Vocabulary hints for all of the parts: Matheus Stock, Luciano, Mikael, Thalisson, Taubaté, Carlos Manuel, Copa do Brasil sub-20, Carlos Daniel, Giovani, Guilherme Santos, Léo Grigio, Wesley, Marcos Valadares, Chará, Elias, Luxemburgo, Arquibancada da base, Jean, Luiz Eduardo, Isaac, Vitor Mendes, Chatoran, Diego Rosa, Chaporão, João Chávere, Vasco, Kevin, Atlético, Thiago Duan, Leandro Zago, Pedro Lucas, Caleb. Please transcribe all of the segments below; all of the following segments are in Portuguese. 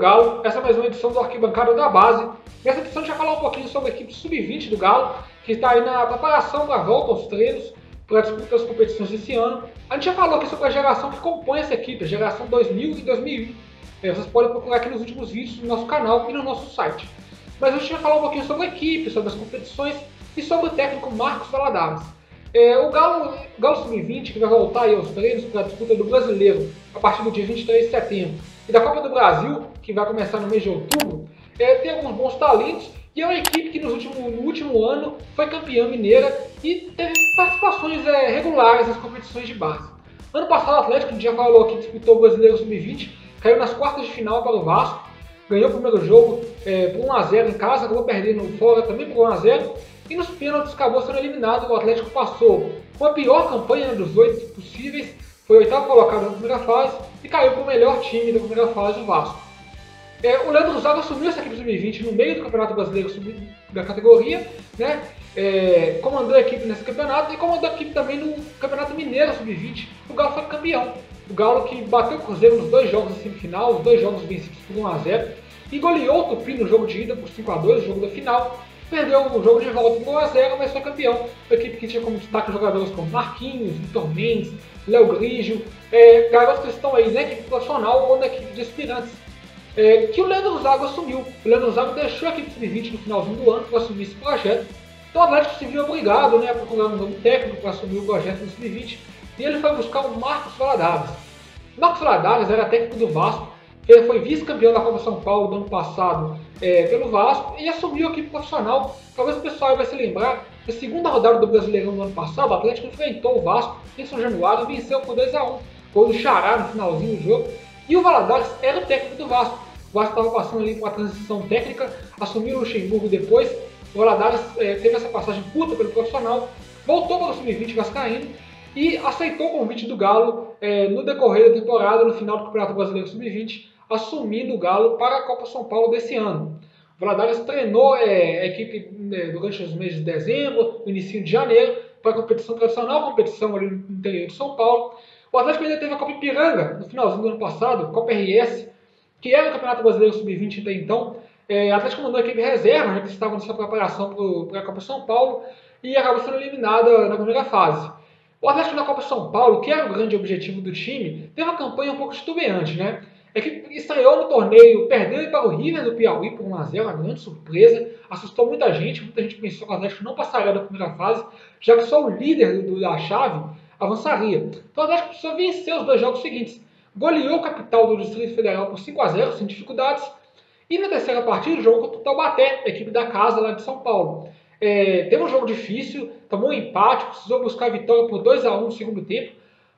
Galo, essa é mais uma edição do Arquibancada da Base. Nessa edição a gente vai falar um pouquinho sobre a equipe sub-20 do Galo, que está aí na preparação para a volta aos treinos, para a disputa das competições desse ano. A gente já falou aqui sobre a geração que compõe essa equipe, a geração 2000 e 2001. Vocês podem procurar aqui nos últimos vídeos do nosso canal e no nosso site. Mas a gente vai falar um pouquinho sobre a equipe, sobre as competições e sobre o técnico Marcos Valadares. O Galo Sub-20, que vai voltar aí aos treinos para a disputa do Brasileiro a partir do dia 23 de setembro e da Copa do Brasil, que vai começar no mês de outubro, tem alguns bons talentos e é uma equipe que no último ano foi campeã mineira e teve participações regulares nas competições de base. Ano passado o Atlético, a gente já falou aqui, disputou o Brasileiro Sub-20, caiu nas quartas de final para o Vasco, ganhou o primeiro jogo por 1 a 0 em casa, acabou perdendo fora também por 1 a 0. E nos pênaltis acabou sendo eliminado, o Atlético passou com a pior campanha dos 8 possíveis, foi o 8º colocado na primeira fase e caiu para o melhor time da primeira fase, o Vasco. O Leandro Zago assumiu essa equipe sub-20 no meio do Campeonato Brasileiro da categoria, né? Comandou a equipe nesse campeonato e comandou a equipe também no Campeonato Mineiro sub-20, o Galo foi campeão. O Galo que bateu o Cruzeiro nos dois jogos da semifinal, os dois jogos vencidos por 1 a 0, e goleou o Tupi no jogo de ida por 5 a 2, o jogo da final. Perdeu o jogo de volta por 1 a 0, mas foi campeão. Uma equipe que tinha como destaque jogadores como Marquinhos, Vitor Mendes, Léo Grigio, garotos que estão aí na equipe profissional ou na equipe de aspirantes, que o Leandro Zago assumiu. O Leandro Zago deixou a equipe sub-20 no finalzinho do ano para assumir esse projeto. Então o Atlético se viu obrigado, né, a procurar um novo técnico para assumir o projeto do sub-20 e ele foi buscar o Marcos Valadares. Marcos Valadares era técnico do Vasco, ele foi vice-campeão da Copa São Paulo do ano passado pelo Vasco e assumiu a equipe profissional. Talvez o pessoal vai se lembrar, na segunda rodada do Brasileirão do ano passado, o Atlético enfrentou o Vasco em São Januário e venceu por 2 a 1, gol do Chará no finalzinho do jogo. E o Valadares era o técnico do Vasco. O Vasco estava passando ali com a transição técnica, assumiu o Luxemburgo depois. O Valadares teve essa passagem curta pelo profissional, voltou para o sub-20 vascaíno e aceitou o convite do Galo no decorrer da temporada, no final do Campeonato Brasileiro sub-20, assumindo o Galo para a Copa São Paulo desse ano. O Valadares treinou a equipe durante os meses de dezembro, início de janeiro, para a competição tradicional, competição ali no interior de São Paulo. O Atlético ainda teve a Copa Ipiranga no finalzinho do ano passado, Copa RS, que era o Campeonato Brasileiro Sub-20 até então. O Atlético mandou a equipe reserva, já que estava nessa preparação para a Copa São Paulo, e acabou sendo eliminada na primeira fase. O Atlético na Copa São Paulo, que era o grande objetivo do time, teve uma campanha um pouco titubeante, né? A equipe estreou no torneio, perdeu para o River do Piauí por 1 a 0, uma grande surpresa, assustou muita gente pensou que o Atlético não passaria da primeira fase, já que só o líder da chave avançaria. Então o Atlético precisou vencer os dois jogos seguintes, goleou o capital do Distrito Federal por 5 a 0, sem dificuldades, e na terceira partida jogou contra o Taubaté, a equipe da casa lá de São Paulo. Teve um jogo difícil, tomou um empate, precisou buscar a vitória por 2 a 1 no segundo tempo,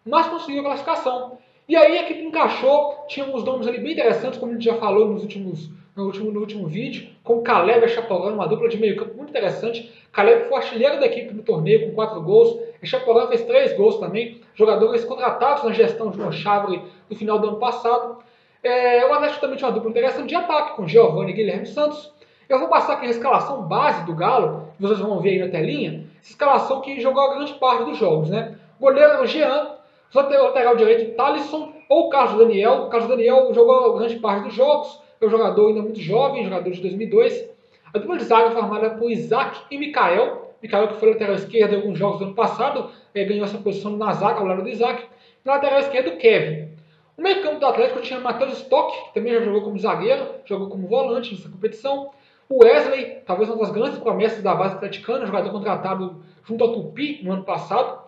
mas conseguiu a classificação. E aí a equipe encaixou, tinha uns nomes ali bem interessantes, como a gente já falou no último vídeo, com o Caleb e Chaporão, uma dupla de meio campo muito interessante. Caleb foi artilheiro da equipe no torneio com 4 gols, e Chaporão fez 3 gols também, jogadores contratados na gestão de João Chávere no final do ano passado. O Atlético também tinha uma dupla interessante de ataque, com Giovani e Guilherme Santos. Eu vou passar aqui a escalação base do Galo, vocês vão ver aí na telinha, essa escalação que jogou a grande parte dos jogos, né? O goleiro era o Jean, lateral direito Thalisson ou Carlos Daniel. O Carlos Daniel jogou grande parte dos jogos, é um jogador ainda muito jovem, jogador de 2002. A dupla de zaga formada por Isaac e Mikael. Mikael, que foi lateral esquerdo em alguns jogos do ano passado, ganhou essa posição na zaga ao lado do Isaac. Na lateral esquerda, o Kevin. O meio campo do Atlético tinha Matheus Stock, que também já jogou como zagueiro, jogou como volante nessa competição. O Wesley, talvez uma das grandes promessas da base atleticana, jogador contratado junto ao Tupi no ano passado.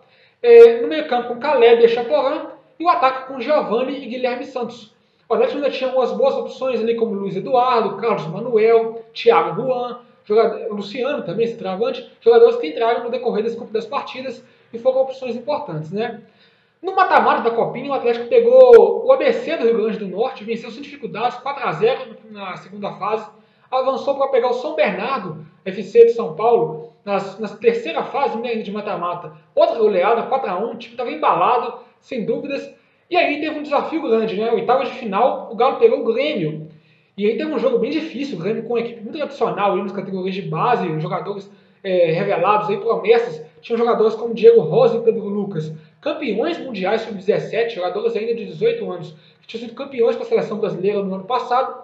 No meio campo com Caleb e Chatoran, e o ataque com Giovani e Guilherme Santos. O Atlético ainda tinha umas boas opções ali como Luiz Eduardo, Carlos Manuel, Thiago Duan, Luciano também, esse travante, jogadores que entraram no decorrer das partidas e foram opções importantes, né? No mata-mata da Copinha, o Atlético pegou o ABC do Rio Grande do Norte, venceu sem dificuldades, 4 a 0 na segunda fase, avançou para pegar o São Bernardo, FC de São Paulo, na terceira fase, né, de mata-mata, outra goleada, 4 a 1, o time estava embalado, sem dúvidas. E aí teve um desafio grande, né? Oitavas de final, o Galo pegou o Grêmio. E aí teve um jogo bem difícil, o Grêmio com uma equipe muito tradicional, nas categorias de base, jogadores revelados, aí, promessas. Tinham jogadores como Diego Rosa e Pedro Lucas, campeões mundiais sub-17, jogadores ainda de 18 anos, que tinham sido campeões com a seleção brasileira no ano passado.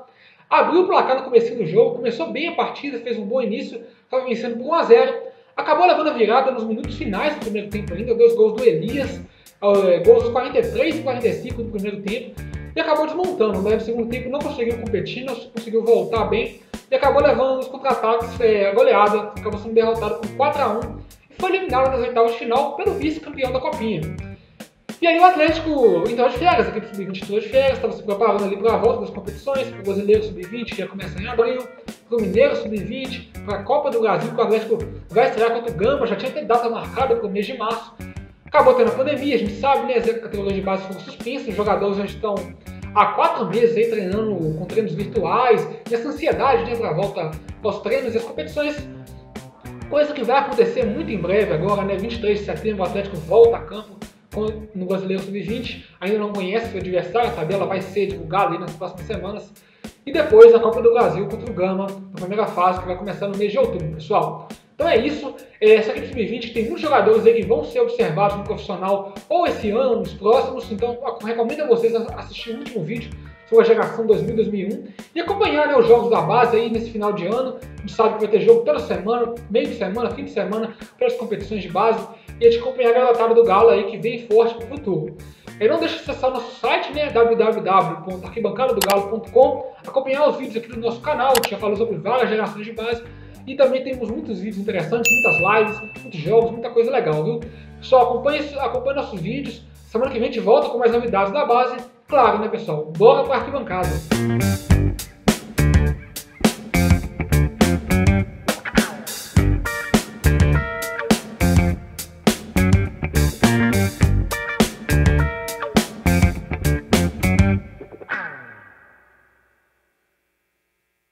Abriu o placar no começo do jogo, começou bem a partida, fez um bom início, estava vencendo por 1 a 0, acabou levando a virada nos minutos finais do primeiro tempo ainda, dois gols do Elias, gols dos 43 e 45 do primeiro tempo, e acabou desmontando, né? No segundo tempo não conseguiu competir, não conseguiu voltar bem, e acabou levando nos contra-ataques a goleada, acabou sendo derrotado por 4 a 1, e foi eliminado nas oitavas de final pelo vice-campeão da Copinha. E aí o Atlético entrou de férias, a equipe sub-20 entrou de férias, estava se preparando ali para a volta das competições, para o Brasileiro sub-20, que ia começar em abril, para o Mineiro sub-20, para a Copa do Brasil, que o Atlético vai estrear contra o Gama, já tinha até data marcada para o mês de março. Acabou tendo a pandemia, a gente sabe, né, as categorias de base foram suspensas, os jogadores já estão há 4 meses aí treinando com treinos virtuais, e essa ansiedade, né, para a volta aos treinos e as competições, coisa que vai acontecer muito em breve agora, né, 23 de setembro o Atlético volta a campo no Brasileiro Sub-20, ainda não conhece seu adversário, a tabela vai ser divulgada aí nas próximas semanas, e depois a Copa do Brasil contra o Gama, na primeira fase, que vai começar no mês de outubro, pessoal. Então é isso, essa equipe Sub-20 tem muitos jogadores aí que vão ser observados no profissional ou esse ano, nos próximos, então recomendo a vocês assistir o último vídeo sobre a geração 2000-2001 e acompanhar, né, os jogos da base aí nesse final de ano. A gente sabe que vai ter jogo toda semana, meio de semana, fim de semana, pelas competições de base, e a gente acompanhar a garotada do Galo aí que vem forte para o futuro. E não deixe de acessar nosso site, né, www.arquibancadadogalo.com, acompanhar os vídeos aqui do nosso canal, que já falou sobre várias gerações de base, e também temos muitos vídeos interessantes, muitas lives, muitos jogos, muita coisa legal, viu? Pessoal, acompanhe nossos vídeos, semana que vem a gente volta com mais novidades da base, claro, né, pessoal? Bora para a arquibancada!